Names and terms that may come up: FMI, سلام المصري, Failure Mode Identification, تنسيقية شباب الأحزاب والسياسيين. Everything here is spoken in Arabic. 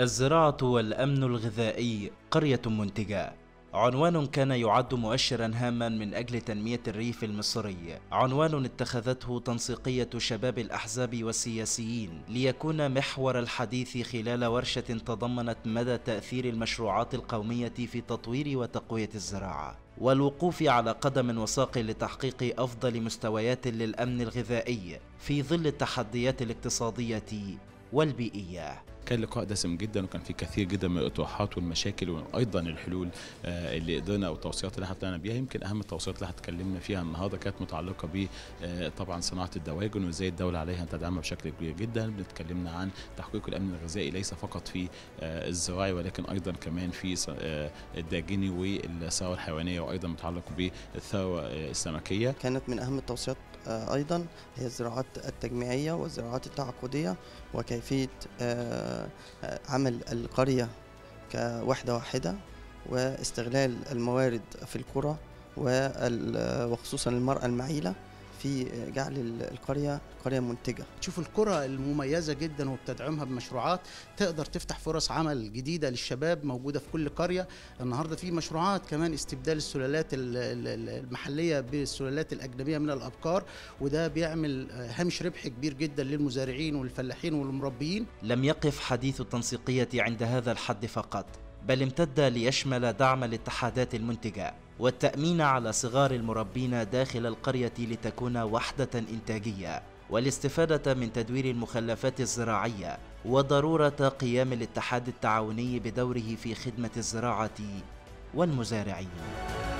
الزراعة والأمن الغذائي قرية منتجة، عنوان كان يعد مؤشرا هاما من أجل تنمية الريف المصري، عنوان اتخذته تنسيقية شباب الأحزاب والسياسيين ليكون محور الحديث خلال ورشة تضمنت مدى تأثير المشروعات القومية في تطوير وتقوية الزراعة والوقوف على قدم وساق لتحقيق أفضل مستويات للأمن الغذائي في ظل التحديات الاقتصادية والبيئية. كان لقاء دسم جدا وكان فيه كثير جدا من الاطروحات والمشاكل وايضا الحلول اللي قدرنا او التوصيات اللي احنا طلعنا بيها. يمكن اهم التوصيات اللي اتكلمنا فيها النهارده كانت متعلقه ب طبعا صناعه الدواجن وازاي الدوله عليها ان تدعمها بشكل كبير جدا. بنتكلمنا عن تحقيق الامن الغذائي ليس فقط في الزراعي ولكن ايضا كمان في الداجني والثروه الحيوانيه وايضا متعلق بالثروه السمكيه. كانت من اهم التوصيات ايضا هي الزراعات التجميعيه والزراعات التعاقديه وكيفيه عمل القرية كوحدة واحدة واستغلال الموارد في القرى وخصوصا المرأة المعيلة في جعل القرية منتجة. تشوفوا القرى المميزة جدا وبتدعمها بمشروعات تقدر تفتح فرص عمل جديدة للشباب موجودة في كل قرية. النهاردة في مشروعات كمان استبدال السلالات المحلية بالسلالات الأجنبية من الأبقار، وده بيعمل هامش ربح كبير جدا للمزارعين والفلاحين والمربيين. لم يقف حديث التنسيقية عند هذا الحد فقط، بل امتد ليشمل دعم الاتحادات المنتجة والتأمين على صغار المربين داخل القرية لتكون وحدة إنتاجية، والاستفادة من تدوير المخلفات الزراعية وضرورة قيام الاتحاد التعاوني بدوره في خدمة الزراعة والمزارعين.